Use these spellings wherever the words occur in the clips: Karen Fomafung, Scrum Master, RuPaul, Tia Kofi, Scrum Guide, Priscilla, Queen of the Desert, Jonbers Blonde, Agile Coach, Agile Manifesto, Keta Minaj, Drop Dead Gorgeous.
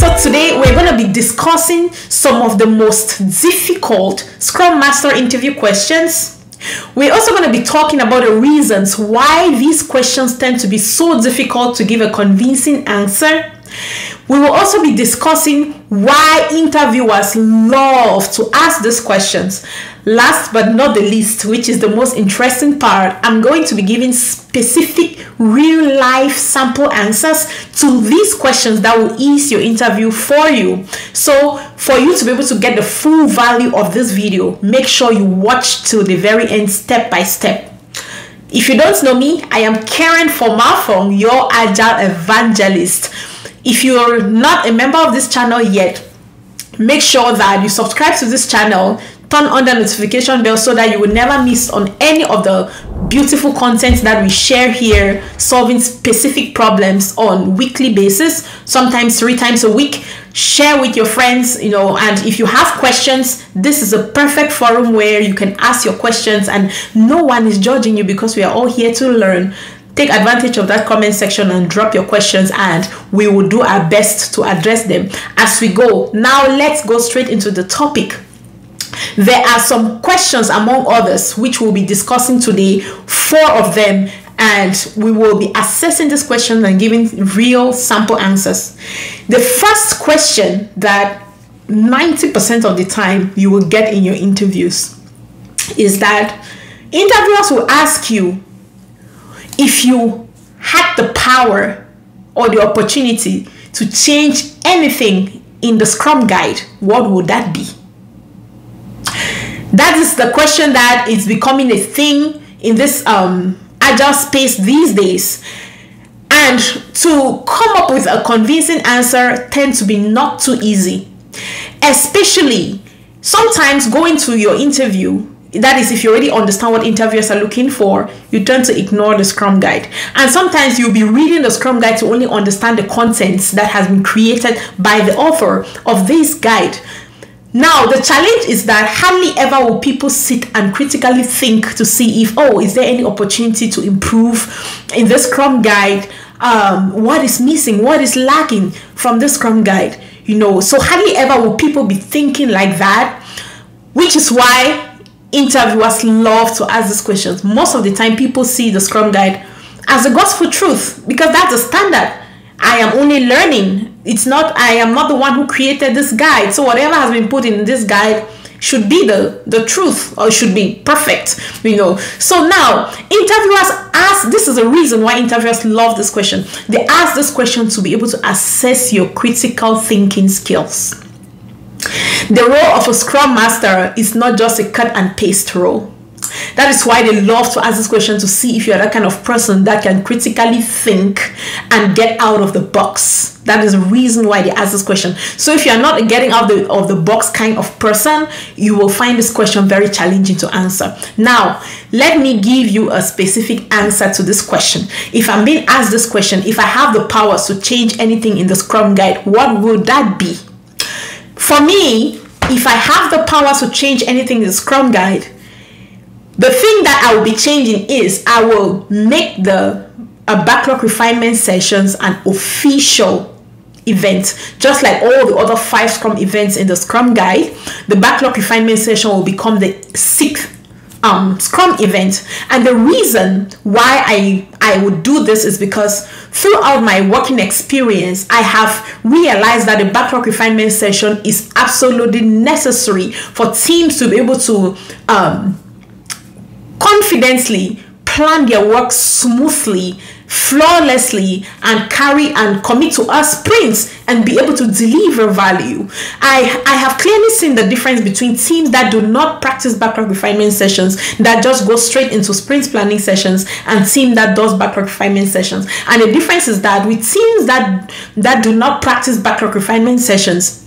So today we're going to be discussing some of the most difficult Scrum Master interview questions. We're also going to be talking about the reasons why these questions tend to be so difficult to give a convincing answer. We will also be discussing why interviewers love to ask these questions. Last but not the least, which is the most interesting part, I'm going to be giving specific real-life sample answers to these questions that will ease your interview for you. So for you to be able to get the full value of this video, make sure you watch till the very end, step by step. If you don't know me, I am Karen Fomafung, your Agile Evangelist. If you're not a member of this channel yet, make sure that you subscribe to this channel, turn on the notification bell so that you will never miss on any of the beautiful content that we share here, solving specific problems on weekly basis, sometimes 3 times a week. Share with your friends, and if you have questions, this is a perfect forum where you can ask your questions and no one is judging you because we are all here to learn. Take advantage of that comment section and drop your questions and we will do our best to address them as we go. Now let's go straight into the topic. There are some questions among others which we'll be discussing today, 4 of them, and we will be assessing these questions and giving real sample answers. The first question that 90% of the time you will get in your interviews is that interviewers will ask you, if you had the power or the opportunity to change anything in the Scrum Guide, what would that be? That is the question that is becoming a thing in this Agile space these days. And to come up with a convincing answer tends to be not too easy. Especially sometimes going to your interview, that is if you already understand what interviewers are looking for, you tend to ignore the Scrum Guide. And sometimes you'll be reading the Scrum Guide to only understand the contents that has been created by the author of this guide. Now, the challenge is that hardly ever will people sit and critically think to see if, oh, is there any opportunity to improve in this Scrum Guide? What is missing? What is lacking from this Scrum Guide? So hardly ever will people be thinking like that, which is why interviewers love to ask these questions. Most of the time, people see the Scrum Guide as a gospel truth because that's the standard. I am only learning. I am not the one who created this guide. So whatever has been put in this guide should be the truth or should be perfect, So now, interviewers ask, this is the reason why interviewers love this question. They ask this question to be able to assess your critical thinking skills. The role of a Scrum Master is not just a cut and paste role. That is why they love to ask this question to see if you are that kind of person that can critically think and get out of the box. That is the reason why they ask this question. So if you are not a getting out of the box kind of person, you will find this question very challenging to answer. Now, let me give you a specific answer to this question. If I'm being asked this question, if I have the power to change anything in the Scrum Guide, what would that be? For me, if I have the power to change anything in the Scrum Guide, the thing that I will be changing is I will make the backlog refinement sessions an official event. Just like all the other 5 Scrum events in the Scrum Guide, the backlog refinement session will become the 6th Scrum event. And the reason why I would do this is because throughout my working experience, I have realized that the backlog refinement session is absolutely necessary for teams to be able to confidently plan their work smoothly, flawlessly, and commit to our sprints and be able to deliver value. I have clearly seen the difference between teams that do not practice backlog refinement sessions, that just go straight into sprint planning sessions, and teams that does backlog refinement sessions. And the difference is that with teams that do not practice backlog refinement sessions,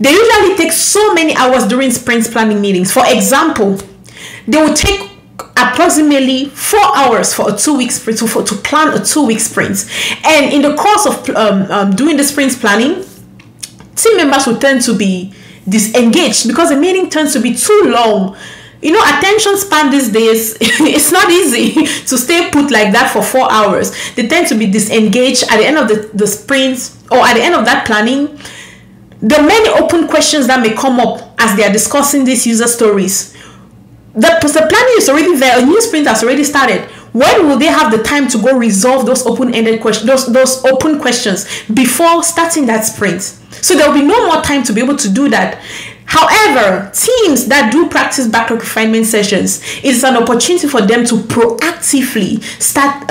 they usually take so many hours during sprint planning meetings. For example, they will take approximately 4 hours for a 2-week sprint to plan a 2-week sprint, and in the course of doing the sprint planning, team members will tend to be disengaged because the meeting tends to be too long. Attention span these days, it's not easy to stay put like that for 4 hours. They tend to be disengaged at the end of the sprint or at the end of that planning. the many open questions that may come up as they are discussing these user stories. The planning is already there. A new sprint has already started. When will they have the time to go resolve those open-ended questions, those open questions before starting that sprint? So there will be no more time to be able to do that. However, teams that do practice backlog refinement sessions, it's an opportunity for them to proactively start,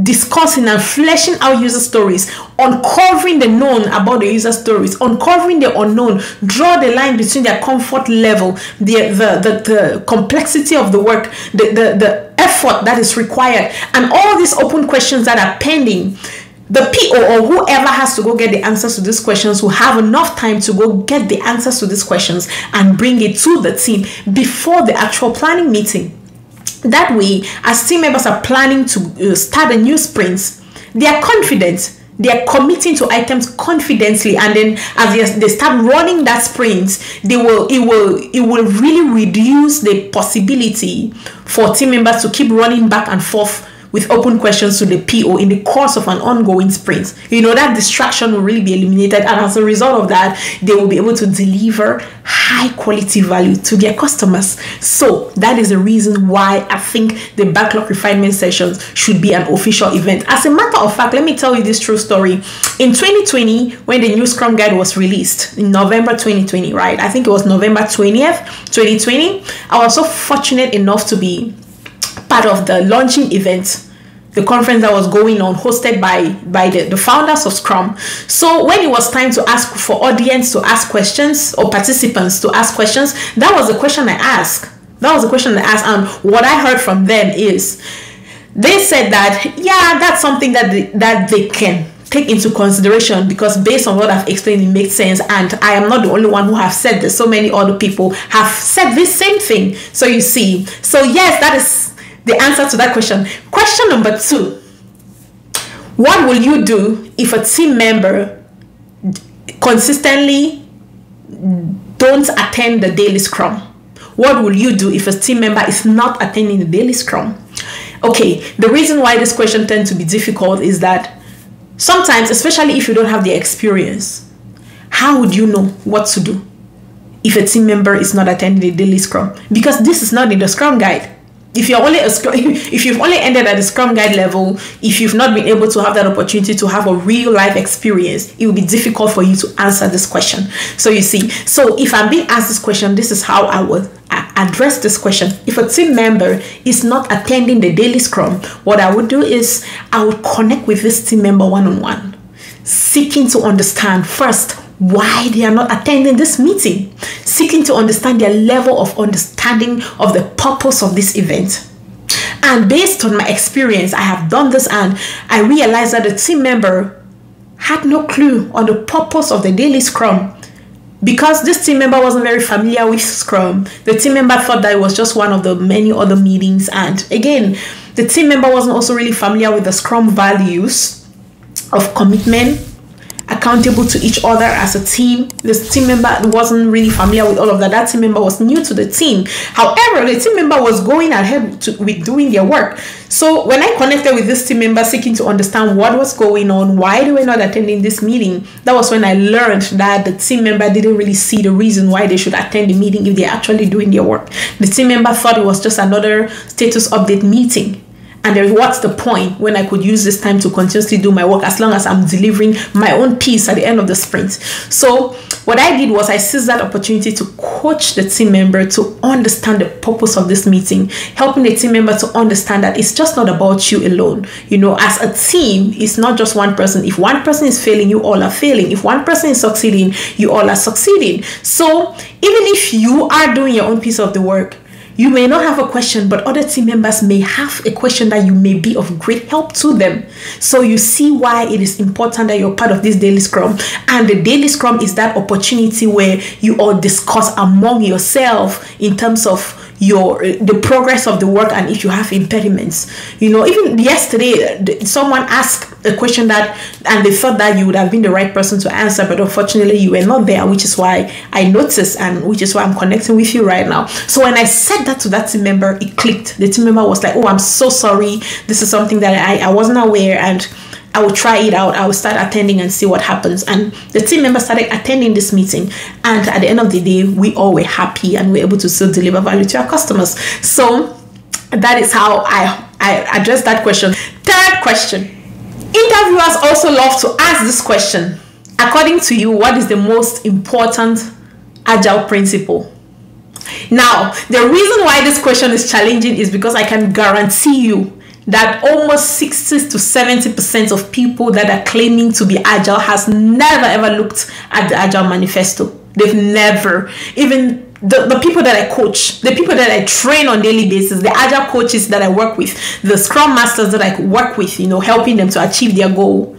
discussing and fleshing out user stories, uncovering the known about the user stories, uncovering the unknown, draw the line between their comfort level, the complexity of the work, the effort that is required, and all these open questions that are pending. The PO or whoever has to go get the answers to these questions will have enough time to go get the answers to these questions and bring it to the team before the actual planning meeting. That way, as team members are planning to start a new sprint, they are confident. They are committing to items confidently, and then as they start running that sprint, it will really reduce the possibility for team members to keep running back and forth with open questions to the PO in the course of an ongoing sprint. That distraction will really be eliminated, and as a result of that, they will be able to deliver high quality value to their customers. So that is the reason why I think the backlog refinement sessions should be an official event. As a matter of fact, let me tell you this true story. In 2020, when the new Scrum Guide was released, in November 2020, right? I think it was November 20th, 2020. I was so fortunate enough to be part of the launching event, the conference that was going on, hosted by the founders of Scrum. So when it was time to ask for audience to ask questions, or participants to ask questions, that was the question I asked. And what I heard from them is, they said that, yeah, that's something that they can take into consideration, because based on what I've explained, it makes sense. And I am not the only one who have said this. So many other people have said this same thing. So you see, so yes, that is the answer to that question. Question number two: what will you do if a team member consistently don't attend the daily scrum? What will you do if a team member is not attending the daily scrum? Okay, the reason why this question tends to be difficult is that sometimes, especially if you don't have the experience, how would you know what to do if a team member is not attending the daily scrum? Because this is not in the Scrum Guide. If you've only ended at the Scrum Guide level, if you've not been able to have that opportunity to have a real life experience, it will be difficult for you to answer this question. So you see, so if I'm being asked this question, this is how I would address this question. If a team member is not attending the daily scrum, what I would do is I would connect with this team member one-on-one, seeking to understand first why they are not attending this meeting, seeking to understand their level of understanding of the purpose of this event. And based on my experience, I have done this, and I realized that the team member had no clue on the purpose of the daily scrum. Because this team member wasn't very familiar with Scrum, the team member thought that it was just one of the many other meetings. And again, the team member wasn't also really familiar with the Scrum values of commitment, accountable to each other as a team. This team member wasn't really familiar with all of that. That team member was new to the team. However, the team member was going ahead with doing their work. So when I connected with this team member, seeking to understand what was going on, why they were not attending this meeting, that was when I learned that the team member didn't really see the reason why they should attend the meeting if they're actually doing their work. The team member thought it was just another status update meeting. And what's the point when I could use this time to continuously do my work as long as I'm delivering my own piece at the end of the sprint? So what I did was I seized that opportunity to coach the team member to understand the purpose of this meeting, helping the team member to understand that it's just not about you alone. As a team, it's not just one person. If one person is failing, you all are failing. If one person is succeeding, you all are succeeding. So even if you are doing your own piece of the work, you may not have a question, but other team members may have a question that you may be of great help to them. So you see why it is important that you're part of this daily scrum. And the daily scrum is that opportunity where you all discuss among yourself in terms of the progress of the work, and if you have impediments. Even yesterday, someone asked a question and they thought that you would have been the right person to answer, but unfortunately you were not there, which is why I noticed, and which is why I'm connecting with you right now. So when I said that to that team member, it clicked. The team member was like, oh, I'm so sorry, this is something that I wasn't aware, and I will try it out. I will start attending and see what happens. And the team members started attending this meeting. And at the end of the day, we all were happy and we were able to still deliver value to our customers. So that is how I address that question. Third question. Interviewers also love to ask this question. According to you, what is the most important agile principle? Now, the reason why this question is challenging is because I can guarantee you that almost 60 to 70% of people that are claiming to be agile has never ever looked at the Agile Manifesto. They've never, even the people that I coach, the people that I train on daily basis, the agile coaches that I work with, the Scrum Masters that I work with, you know, helping them to achieve their goal.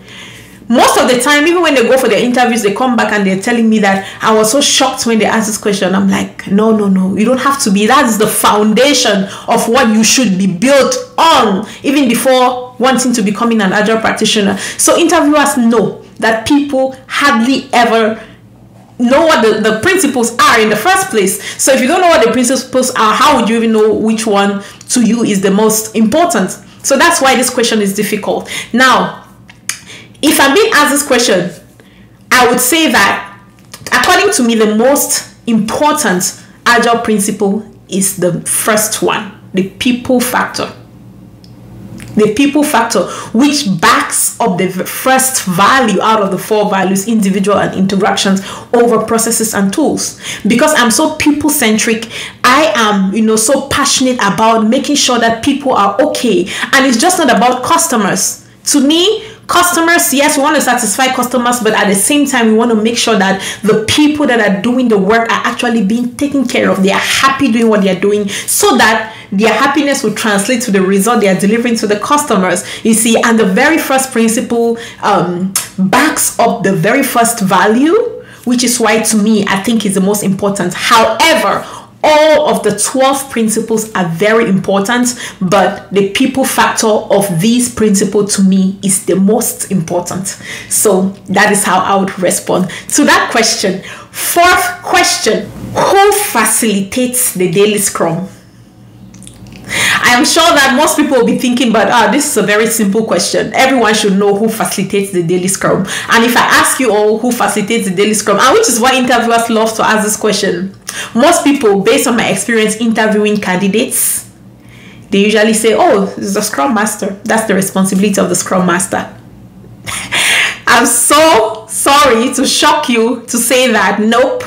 Most of the time, even when they go for their interviews, they come back and they're telling me that I was so shocked when they asked this question. I'm like, no, no, no, you don't have to be. That's the foundation of what you should be built on, even before wanting to becoming an agile practitioner. So interviewers know that people hardly ever know what the principles are in the first place. So if you don't know what the principles are, how would you even know which one to you is the most important? So that's why this question is difficult. Now, if I'm being asked this question, I would say that according to me, the most important agile principle is the first one, the people factor. The people factor, which backs up the first value out of the four values, individual and interactions, over processes and tools. Because I'm so people-centric, I am, you know, so passionate about making sure that people are okay. And it's just not about customers. To me, customers, yes, we want to satisfy customers, but at the same time, we want to make sure that the people that are doing the work are actually being taken care of. They are happy doing what they are doing so that their happiness will translate to the result they are delivering to the customers, you see. And the very first principle backs up the very first value, which is why, to me, I think is the most important. However, all of the 12 principles are very important, but the people factor of these principles to me is the most important. So that is how I would respond to that question. Fourth question, who facilitates the daily scrum? I'm sure that most people will be thinking, but this is a very simple question. Everyone should know who facilitates the daily scrum. And if I ask you all who facilitates the daily scrum, and which is why interviewers love to ask this question, most people, based on my experience interviewing candidates, they usually say, oh, it's the Scrum Master. That's the responsibility of the Scrum Master. I'm so sorry to shock you to say that, nope,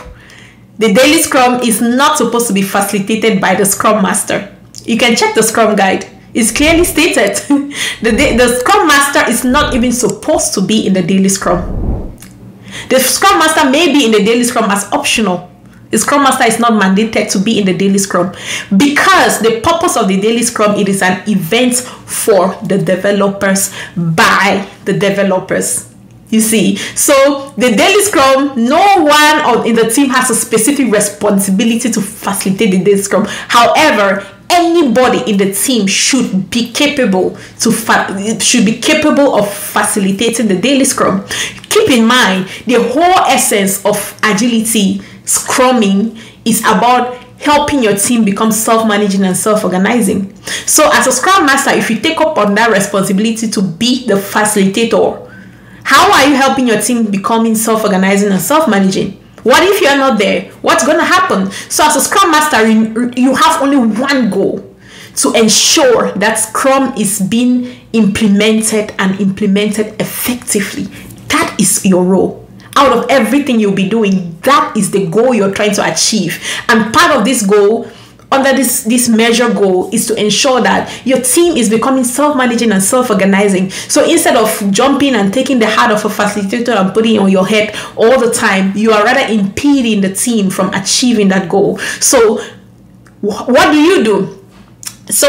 the daily scrum is not supposed to be facilitated by the Scrum Master. You can check the Scrum Guide. It's clearly stated. The Scrum Master is not even supposed to be in the daily scrum. The Scrum Master may be in the daily scrum as optional. The Scrum Master is not mandated to be in the daily scrum because the purpose of the daily scrum, it is an event for the developers by the developers. You see, so the daily scrum, no one in the team has a specific responsibility to facilitate the daily scrum. However, anybody in the team should be capable of facilitating the daily scrum. Keep in mind, the whole essence of agility scrumming is about helping your team become self-managing and self-organizing. So as a Scrum Master, if you take up on that responsibility to be the facilitator, how are you helping your team becoming self-organizing and self-managing? What if you're not there? What's going to happen? So as a Scrum Master, you have only one goal: to ensure that Scrum is being implemented and implemented effectively. That is your role. Out of everything you'll be doing, that is the goal you're trying to achieve. And part of this goal, under this measure goal, is to ensure that your team is becoming self-managing and self-organizing. So instead of jumping and taking the hat of a facilitator and putting it on your head all the time, you are rather impeding the team from achieving that goal. So what do you do? So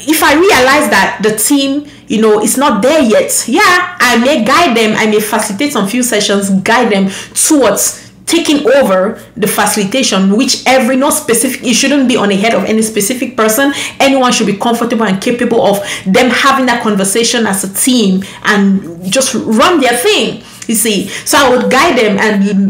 if I realize that the team, you know, it's not there yet, yeah, I may guide them, I may facilitate some few sessions, guide them towards taking over the facilitation, which every no specific, it shouldn't be on the head of any specific person. Anyone should be comfortable and capable of them having that conversation as a team and just run their thing, you see. So I would guide them,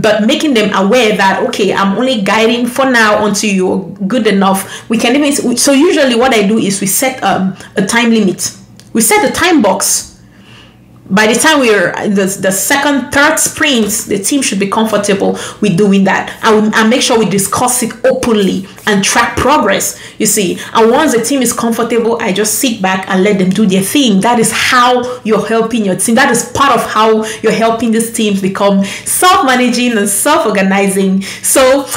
but making them aware that, okay, I'm only guiding for now until you're good enough. We can even, so usually what I do is we set a time limit. We set a time box. by the time we are the second, third sprints, the team should be comfortable with doing that. And make sure we discuss it openly and track progress, you see. And once the team is comfortable, I just sit back and let them do their thing. That is how you're helping your team. That is part of how you're helping these teams become self-managing and self-organizing. So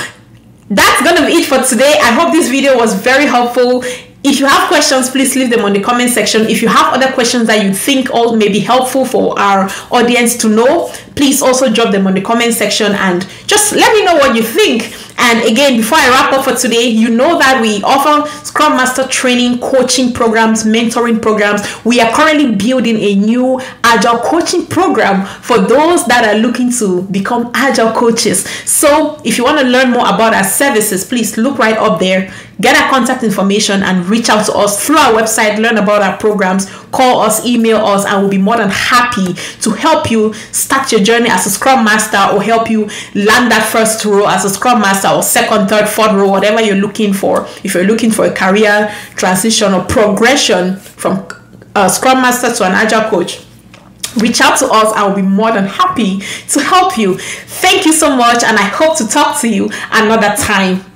that's going to be it for today. I hope this video was very helpful. If you have questions, please leave them on the comment section. If you have other questions that you think all may be helpful for our audience to know, please also drop them on the comment section and just let me know what you think. And again, before I wrap up for today, you know that we offer Scrum Master training, coaching programs, mentoring programs. We are currently building a new Agile coaching program for those that are looking to become Agile coaches. So if you want to learn more about our services, please look right up there, get our contact information, and reach out to us through our website, learn about our programs, call us, email us, and we'll be more than happy to help you start your journey as a Scrum Master, or help you land that first role as a Scrum Master, or second, third, fourth row, whatever you're looking for. If you're looking for a career transition or progression from Scrum Master to an Agile coach, reach out to us. I'll be more than happy to help you. Thank you so much, and I hope to talk to you another time.